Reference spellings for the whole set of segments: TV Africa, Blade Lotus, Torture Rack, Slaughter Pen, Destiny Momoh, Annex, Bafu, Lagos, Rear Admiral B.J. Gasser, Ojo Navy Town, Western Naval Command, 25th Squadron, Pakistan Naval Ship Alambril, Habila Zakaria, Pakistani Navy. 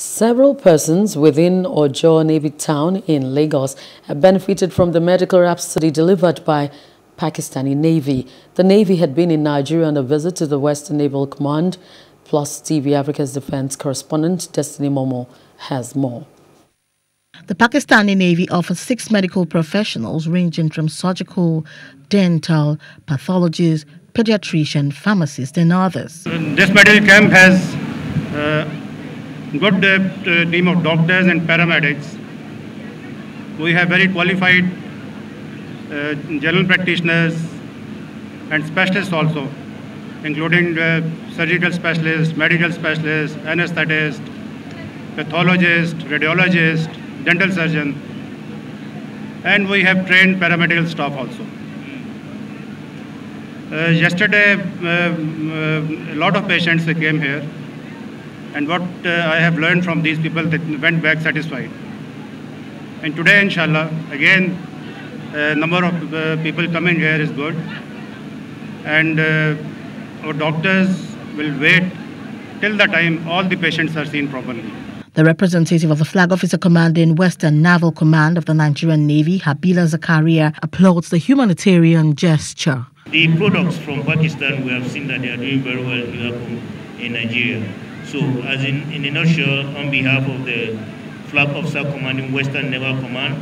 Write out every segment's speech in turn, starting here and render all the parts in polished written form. Several persons within Ojo Navy Town in Lagos have benefited from the medical rhapsody delivered by Pakistani Navy. The Navy had been in Nigeria on a visit to the Western Naval Command, plus TV Africa's defense correspondent Destiny Momoh has more. The Pakistani Navy offers 6 medical professionals ranging from surgical, dental, pathologists, pediatrician, pharmacists and others. This medical camp has good team of doctors and paramedics. We have very qualified general practitioners and specialists also, including surgical specialists, medical specialists, anesthetist, pathologist, radiologist, dental surgeon, and we have trained paramedical staff also. Yesterday, a lot of patients came here. And what I have learned from these people, that went back satisfied. And today, inshallah, again, number of people coming here is good. And our doctors will wait till the time all the patients are seen properly. The representative of the Flag Officer commanding Western Naval Command of the Nigerian Navy, Habila Zakaria, applauds the humanitarian gesture. The products from Pakistan, we have seen that they are doing very well in Nigeria. So, as in a nutshell, on behalf of the Flag Officer commanding Western Naval Command,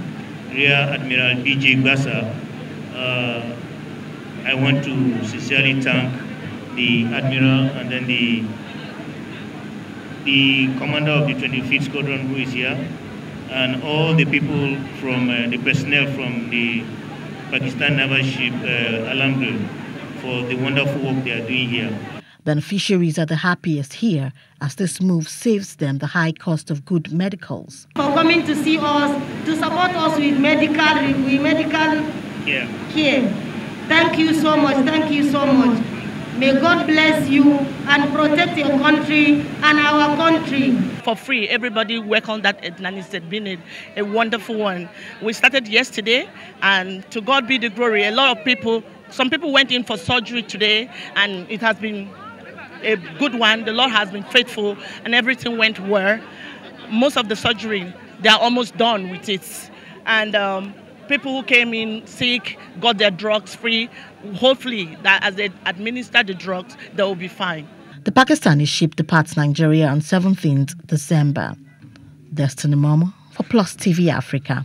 Rear Admiral B.J. Gasser, I want to sincerely thank the Admiral and then the Commander of the 25th Squadron who is here, and all the people from the personnel from the Pakistan Naval Ship Alambril for the wonderful work they are doing here. Beneficiaries are the happiest here, as this move saves them the high cost of good medicals. For coming to see us, to support us with medical care. Thank you so much, thank you so much. May God bless you and protect your country and our country. For free, everybody work on that, and it's been a wonderful one. We started yesterday, and to God be the glory. A lot of people, some people went in for surgery today, and it has been a good one. The Lord has been faithful and everything went well. Most of the surgery, they are almost done with it. And people who came in sick got their drugs free. Hopefully, that as they administer the drugs, they will be fine. The Pakistani ship departs Nigeria on 17th December. Destiny Momoh for Plus TV Africa.